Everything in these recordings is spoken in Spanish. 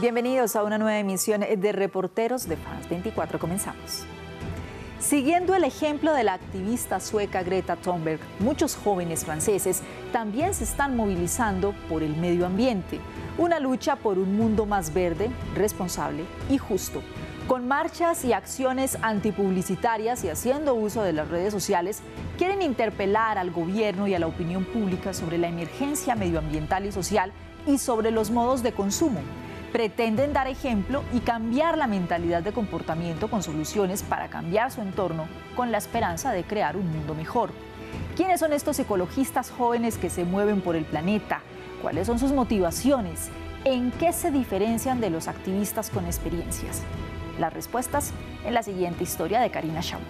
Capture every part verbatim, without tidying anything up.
Bienvenidos a una nueva emisión de Reporteros de France veinticuatro. Comenzamos. Siguiendo el ejemplo de la activista sueca Greta Thunberg, muchos jóvenes franceses también se están movilizando por el medio ambiente. Una lucha por un mundo más verde, responsable y justo. Con marchas y acciones antipublicitarias y haciendo uso de las redes sociales, quieren interpelar al gobierno y a la opinión pública sobre la emergencia medioambiental y social y sobre los modos de consumo. Pretenden dar ejemplo y cambiar la mentalidad de comportamiento con soluciones para cambiar su entorno con la esperanza de crear un mundo mejor. ¿Quiénes son estos ecologistas jóvenes que se mueven por el planeta? ¿Cuáles son sus motivaciones? ¿En qué se diferencian de los activistas con experiencias? Las respuestas en la siguiente historia de Karina Chávez.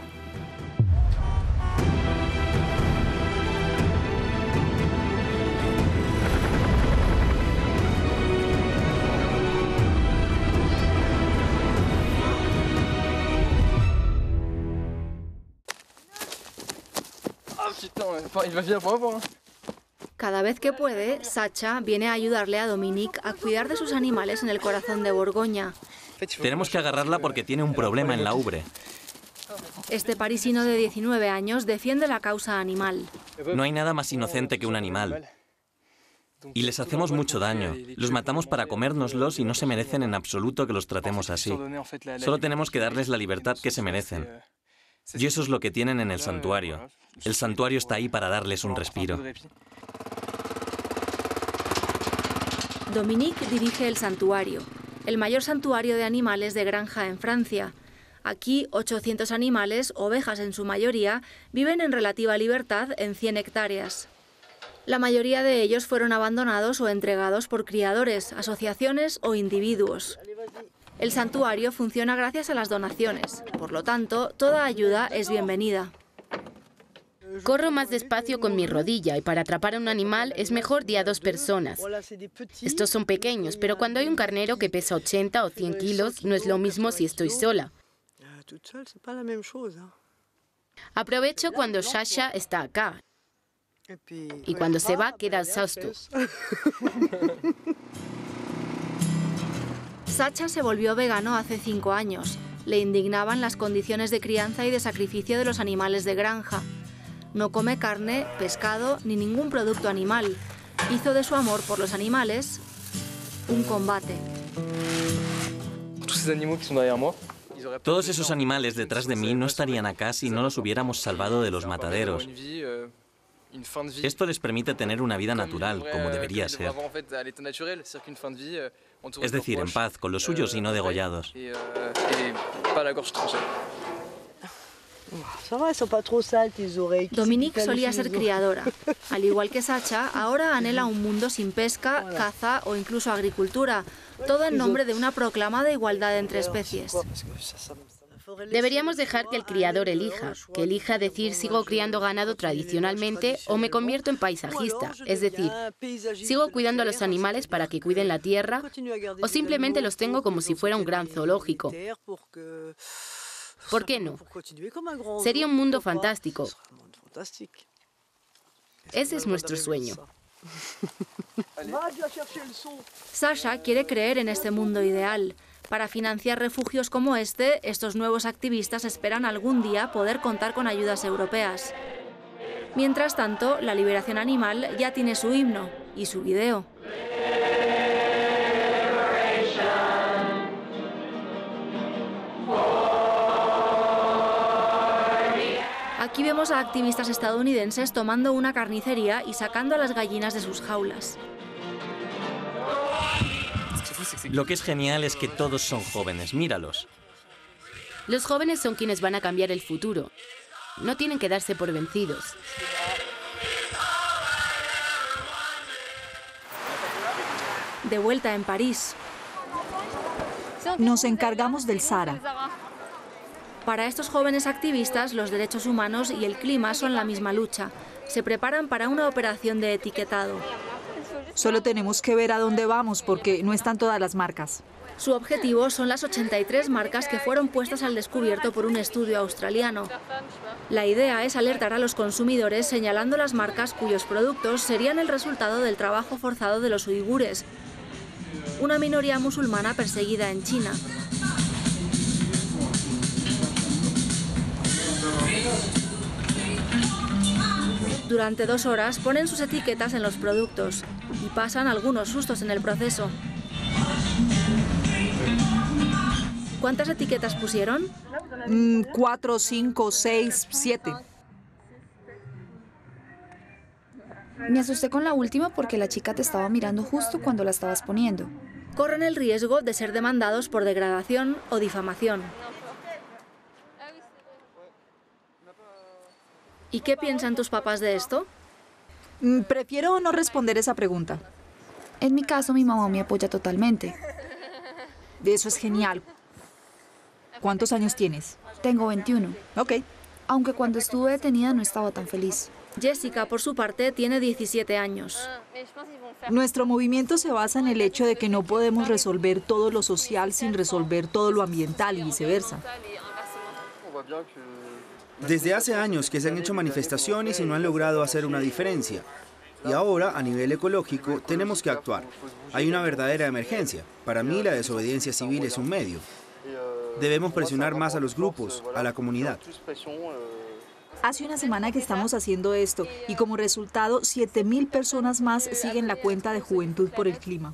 Cada vez que puede, Sacha viene a ayudarle a Dominique a cuidar de sus animales en el corazón de Borgoña. Tenemos que agarrarla porque tiene un problema en la ubre. Este parisino de diecinueve años defiende la causa animal. No hay nada más inocente que un animal. Y les hacemos mucho daño. Los matamos para comérnoslos y no se merecen en absoluto que los tratemos así. Solo tenemos que darles la libertad que se merecen. Y eso es lo que tienen en el santuario. El santuario está ahí para darles un respiro. Dominique dirige el santuario, el mayor santuario de animales de granja en Francia. Aquí, ochocientos animales, ovejas en su mayoría, viven en relativa libertad en cien hectáreas. La mayoría de ellos fueron abandonados o entregados por criadores, asociaciones o individuos. El santuario funciona gracias a las donaciones, por lo tanto, toda ayuda es bienvenida. Corro más despacio con mi rodilla y para atrapar a un animal es mejor de a dos personas. Estos son pequeños, pero cuando hay un carnero que pesa ochenta o cien kilos, no es lo mismo si estoy sola. Aprovecho cuando Sasha está acá y cuando se va queda exhausto. Sacha se volvió vegano hace cinco años. Le indignaban las condiciones de crianza y de sacrificio de los animales de granja. No come carne, pescado ni ningún producto animal. Hizo de su amor por los animales un combate. Todos esos animales detrás de mí no estarían acá si no los hubiéramos salvado de los mataderos. Esto les permite tener una vida natural, como debería ser. Es decir, en paz, con los suyos y no degollados. Dominique solía ser criadora. Al igual que Sacha, ahora anhela un mundo sin pesca, caza o incluso agricultura, todo en nombre de una proclama de igualdad entre especies. Deberíamos dejar que el criador elija, que elija decir sigo criando ganado tradicionalmente o me convierto en paisajista, es decir, sigo cuidando a los animales para que cuiden la tierra o simplemente los tengo como si fuera un gran zoológico. ¿Por qué no? Sería un mundo fantástico. Ese es nuestro sueño. Sasha quiere creer en este mundo ideal. Para financiar refugios como este, estos nuevos activistas esperan algún día poder contar con ayudas europeas. Mientras tanto, la liberación animal ya tiene su himno y su video. Aquí vemos a activistas estadounidenses tomando una carnicería y sacando a las gallinas de sus jaulas. Lo que es genial es que todos son jóvenes, míralos. Los jóvenes son quienes van a cambiar el futuro. No tienen que darse por vencidos. De vuelta en París. Nos encargamos del Sahara. Para estos jóvenes activistas, los derechos humanos y el clima son la misma lucha. Se preparan para una operación de etiquetado. Solo tenemos que ver a dónde vamos porque no están todas las marcas. Su objetivo son las ochenta y tres marcas que fueron puestas al descubierto por un estudio australiano. La idea es alertar a los consumidores señalando las marcas cuyos productos serían el resultado del trabajo forzado de los uigures. una minoría musulmana perseguida en China. Durante dos horas ponen sus etiquetas en los productos y pasan algunos sustos en el proceso. ¿Cuántas etiquetas pusieron? Mm, cuatro, cinco, seis, siete. Me asusté con la última porque la chica te estaba mirando justo cuando la estabas poniendo. Corren el riesgo de ser demandados por degradación o difamación. ¿Y qué piensan tus papás de esto? Prefiero no responder esa pregunta. En mi caso, mi mamá me apoya totalmente. Eso es genial. ¿Cuántos años tienes? Tengo veintiuno. Ok. Aunque cuando estuve detenida no estaba tan feliz. Jessica, por su parte, tiene diecisiete años. Nuestro movimiento se basa en el hecho de que no podemos resolver todo lo social sin resolver todo lo ambiental y viceversa. Desde hace años que se han hecho manifestaciones y no han logrado hacer una diferencia. Y ahora, a nivel ecológico, tenemos que actuar. Hay una verdadera emergencia. Para mí, la desobediencia civil es un medio. Debemos presionar más a los grupos, a la comunidad. Hace una semana que estamos haciendo esto y como resultado siete mil personas más siguen la cuenta de Juventud por el Clima.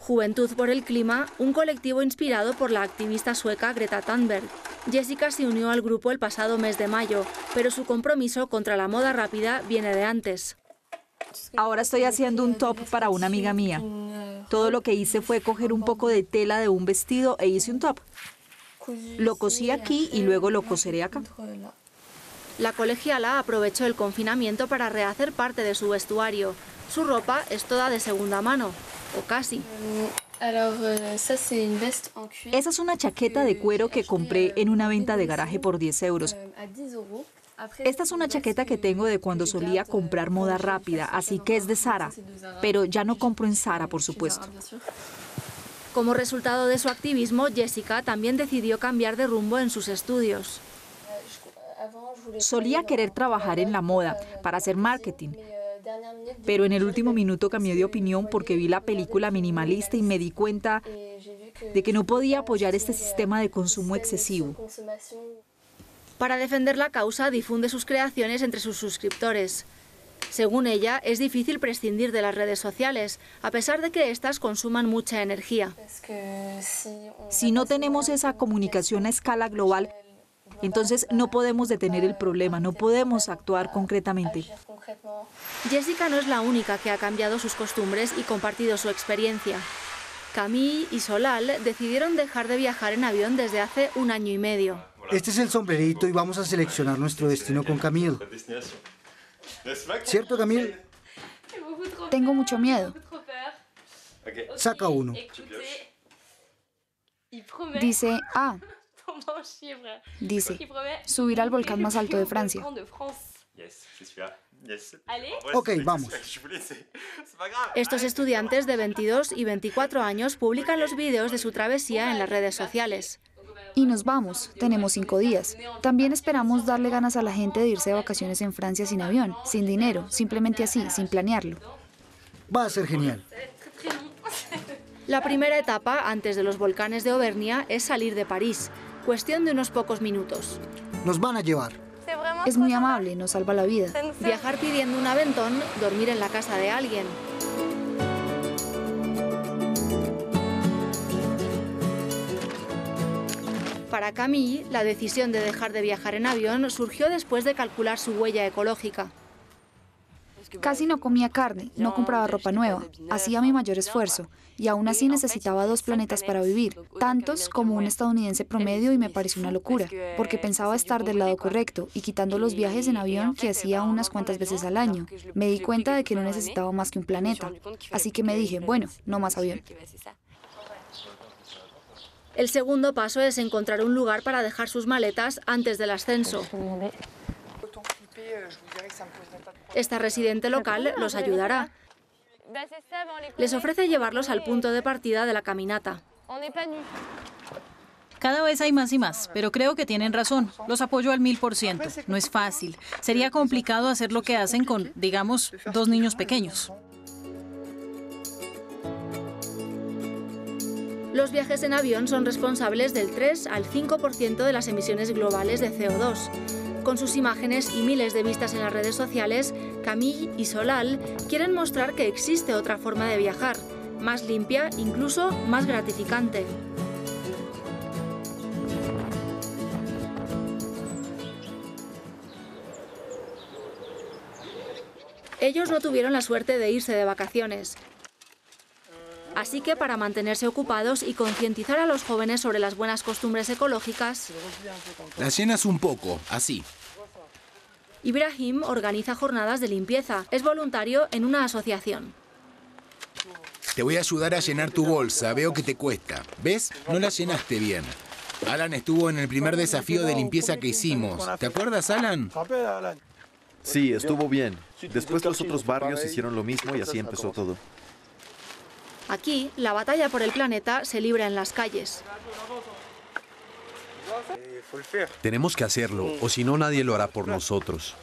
Juventud por el Clima, un colectivo inspirado por la activista sueca Greta Thunberg. Jessica se unió al grupo el pasado mes de mayo, pero su compromiso contra la moda rápida viene de antes. Ahora estoy haciendo un top para una amiga mía. Todo lo que hice fue coger un poco de tela de un vestido e hice un top. Lo cosí aquí y luego lo coseré acá. La colegiala aprovechó el confinamiento para rehacer parte de su vestuario. Su ropa es toda de segunda mano, o casi. Esa es una chaqueta de cuero que compré en una venta de garaje por diez euros. Esta es una chaqueta que tengo de cuando solía comprar moda rápida, así que es de Zara, pero ya no compro en Zara, por supuesto. Como resultado de su activismo, Jessica también decidió cambiar de rumbo en sus estudios. Solía querer trabajar en la moda para hacer marketing, pero en el último minuto cambié de opinión porque vi la película minimalista y me di cuenta de que no podía apoyar este sistema de consumo excesivo. Para defender la causa, difunde sus creaciones entre sus suscriptores. Según ella, es difícil prescindir de las redes sociales, a pesar de que éstas consuman mucha energía. Si no tenemos esa comunicación a escala global, entonces no podemos detener el problema, no podemos actuar concretamente. Jessica no es la única que ha cambiado sus costumbres y compartido su experiencia. Camille y Solal decidieron dejar de viajar en avión desde hace un año y medio. Este es el sombrerito y vamos a seleccionar nuestro destino con Camille. ¿Cierto, Camille? Tengo mucho miedo. Saca uno. Dice, ah, dice, subir al volcán más alto de Francia. Ok, vamos. Estos estudiantes de veintidós y veinticuatro años publican los vídeos de su travesía en las redes sociales. Y nos vamos, tenemos cinco días. También esperamos darle ganas a la gente de irse de vacaciones en Francia sin avión, sin dinero, simplemente así, sin planearlo. Va a ser genial. La primera etapa, antes de los volcanes de Auvergne, es salir de París. Cuestión de unos pocos minutos. Nos van a llevar. Es muy amable, nos salva la vida. Viajar pidiendo un aventón, dormir en la casa de alguien. Para Camille, la decisión de dejar de viajar en avión surgió después de calcular su huella ecológica. Casi no comía carne, no compraba ropa nueva, hacía mi mayor esfuerzo y aún así necesitaba dos planetas para vivir, tantos como un estadounidense promedio, y me pareció una locura, porque pensaba estar del lado correcto y quitando los viajes en avión que hacía unas cuantas veces al año. Me di cuenta de que no necesitaba más que un planeta, así que me dije, bueno, no más avión. El segundo paso es encontrar un lugar para dejar sus maletas antes del ascenso. Esta residente local los ayudará. Les ofrece llevarlos al punto de partida de la caminata. Cada vez hay más y más, pero creo que tienen razón. Los apoyo al mil por ciento. No es fácil. Sería complicado hacer lo que hacen con, digamos, dos niños pequeños. Los viajes en avión son responsables del tres al cinco por ciento de las emisiones globales de C O dos. Con sus imágenes y miles de vistas en las redes sociales, Camille y Solal quieren mostrar que existe otra forma de viajar, más limpia, incluso más gratificante. Ellos no tuvieron la suerte de irse de vacaciones. Así que para mantenerse ocupados y concientizar a los jóvenes sobre las buenas costumbres ecológicas... Las llenas un poco, así. Ibrahim organiza jornadas de limpieza. Es voluntario en una asociación. Te voy a ayudar a llenar tu bolsa, veo que te cuesta. ¿Ves? No la llenaste bien. Alan estuvo en el primer desafío de limpieza que hicimos. ¿Te acuerdas, Alan? Sí, estuvo bien. Después los otros barrios hicieron lo mismo y así empezó todo. Aquí, la batalla por el planeta se libra en las calles. Tenemos que hacerlo, o si no nadie lo hará por nosotros.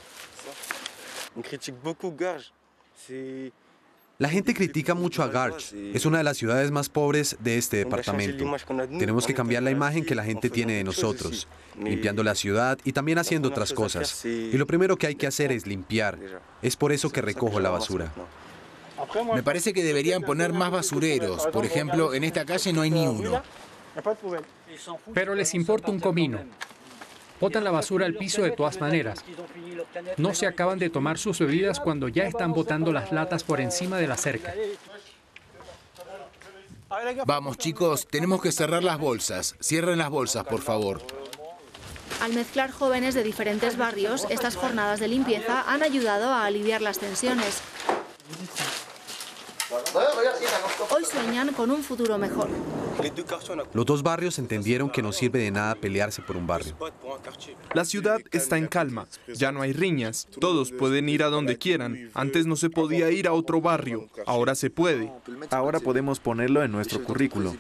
La gente critica mucho a Garch. Es una de las ciudades más pobres de este departamento. Tenemos que cambiar la imagen que la gente tiene de nosotros, limpiando la ciudad y también haciendo otras cosas. Y lo primero que hay que hacer es limpiar. Es por eso que recojo la basura. Me parece que deberían poner más basureros. Por ejemplo, en esta calle no hay ni uno. Pero les importa un comino. Botan la basura al piso de todas maneras. No se acaban de tomar sus bebidas cuando ya están botando las latas por encima de la cerca. Vamos, chicos, tenemos que cerrar las bolsas. Cierren las bolsas, por favor. Al mezclar jóvenes de diferentes barrios, estas jornadas de limpieza han ayudado a aliviar las tensiones. Hoy sueñan con un futuro mejor. Los dos barrios entendieron que no sirve de nada pelearse por un barrio. La ciudad está en calma, ya no hay riñas, todos pueden ir a donde quieran. Antes no se podía ir a otro barrio, ahora se puede. Ahora podemos ponerlo en nuestro currículo.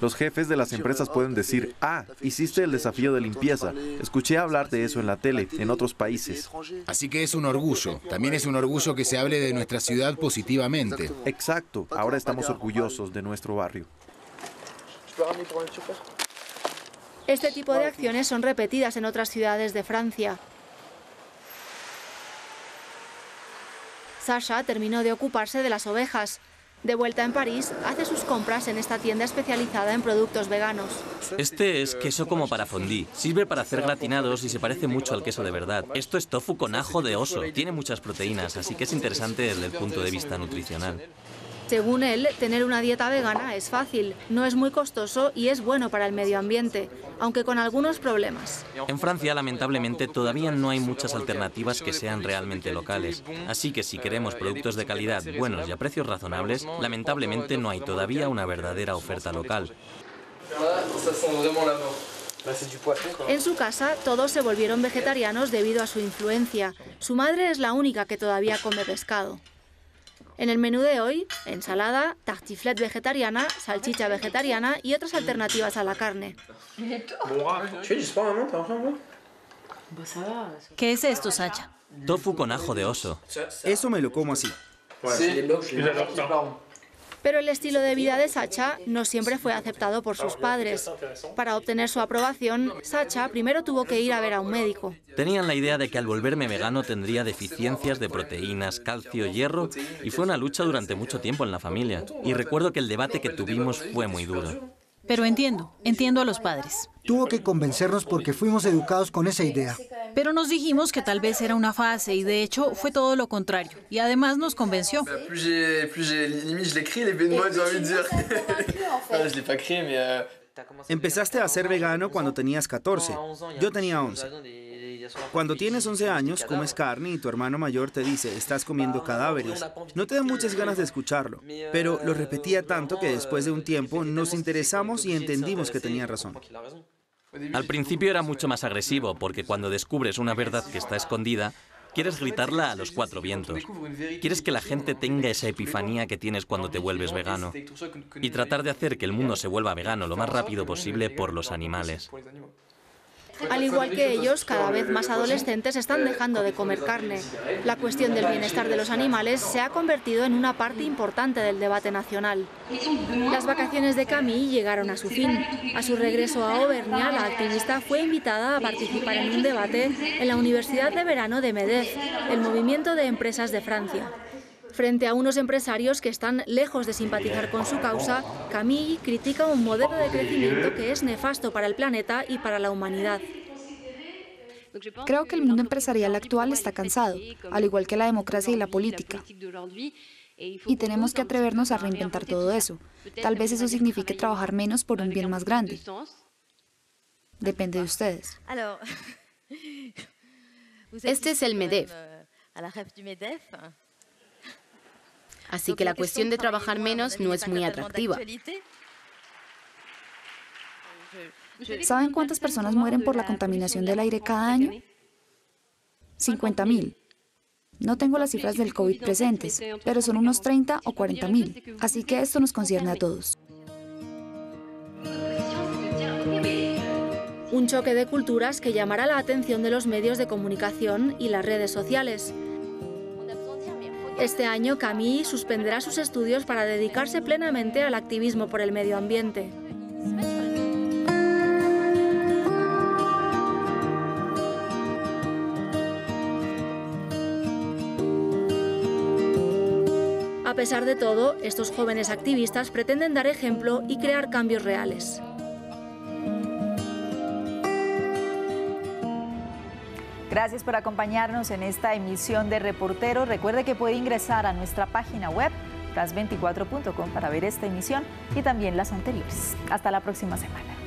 Los jefes de las empresas pueden decir, ah, hiciste el desafío de limpieza. Escuché hablar de eso en la tele, en otros países. Así que es un orgullo. También es un orgullo que se hable de nuestra ciudad positivamente. Exacto, ahora estamos orgullosos de nuestro barrio. Este tipo de acciones son repetidas en otras ciudades de Francia. Sasha terminó de ocuparse de las ovejas. De vuelta en París, hace sus compras en esta tienda especializada en productos veganos. Este es queso como para fondí. Sirve para hacer gratinados y se parece mucho al queso de verdad. Esto es tofu con ajo de oso. Tiene muchas proteínas, así que es interesante desde el punto de vista nutricional. Según él, tener una dieta vegana es fácil, no es muy costoso y es bueno para el medio ambiente, aunque con algunos problemas. En Francia, lamentablemente, todavía no hay muchas alternativas que sean realmente locales. Así que si queremos productos de calidad, buenos y a precios razonables, lamentablemente no hay todavía una verdadera oferta local. En su casa, todos se volvieron vegetarianos debido a su influencia. Su madre es la única que todavía come pescado. En el menú de hoy, ensalada, tartiflette vegetariana, salchicha vegetariana y otras alternativas a la carne. ¿Qué es esto, Sacha? Tofu con ajo de oso. Eso me lo como así. Pero el estilo de vida de Sacha no siempre fue aceptado por sus padres. Para obtener su aprobación, Sacha primero tuvo que ir a ver a un médico. Tenían la idea de que al volverme vegano tendría deficiencias de proteínas, calcio, hierro, y fue una lucha durante mucho tiempo en la familia. Y recuerdo que el debate que tuvimos fue muy duro. Pero entiendo, entiendo a los padres. Tuvo que convencernos porque fuimos educados con esa idea. Pero nos dijimos que tal vez era una fase y de hecho fue todo lo contrario. Y además nos convenció. Empezaste a ser vegano cuando tenías catorce. Yo tenía once. Cuando tienes once años, comes carne y tu hermano mayor te dice, estás comiendo cadáveres. No te dan muchas ganas de escucharlo, pero lo repetía tanto que después de un tiempo nos interesamos y entendimos que tenía razón. Al principio era mucho más agresivo, porque cuando descubres una verdad que está escondida, quieres gritarla a los cuatro vientos. Quieres que la gente tenga esa epifanía que tienes cuando te vuelves vegano y tratar de hacer que el mundo se vuelva vegano lo más rápido posible por los animales. Al igual que ellos, cada vez más adolescentes están dejando de comer carne. La cuestión del bienestar de los animales se ha convertido en una parte importante del debate nacional. Las vacaciones de Camille llegaron a su fin. A su regreso a Auvergne, la activista fue invitada a participar en un debate en la Universidad de Verano de MEDEF, el Movimiento de Empresas de Francia. Frente a unos empresarios que están lejos de simpatizar con su causa, Camille critica un modelo de crecimiento que es nefasto para el planeta y para la humanidad. Creo que el mundo empresarial actual está cansado, al igual que la democracia y la política. Y tenemos que atrevernos a reinventar todo eso. Tal vez eso signifique trabajar menos por un bien más grande. Depende de ustedes. Este es el MEDEF. Así que la cuestión de trabajar menos no es muy atractiva. ¿Saben cuántas personas mueren por la contaminación del aire cada año? cincuenta mil. No tengo las cifras del COVID presentes, pero son unos treinta o cuarenta mil. Así que esto nos concierne a todos. Un choque de culturas que llamará la atención de los medios de comunicación y las redes sociales. Este año, Camille suspenderá sus estudios para dedicarse plenamente al activismo por el medio ambiente. A pesar de todo, estos jóvenes activistas pretenden dar ejemplo y crear cambios reales. Gracias por acompañarnos en esta emisión de Reporteros. Recuerde que puede ingresar a nuestra página web, france veinticuatro punto com, para ver esta emisión y también las anteriores. Hasta la próxima semana.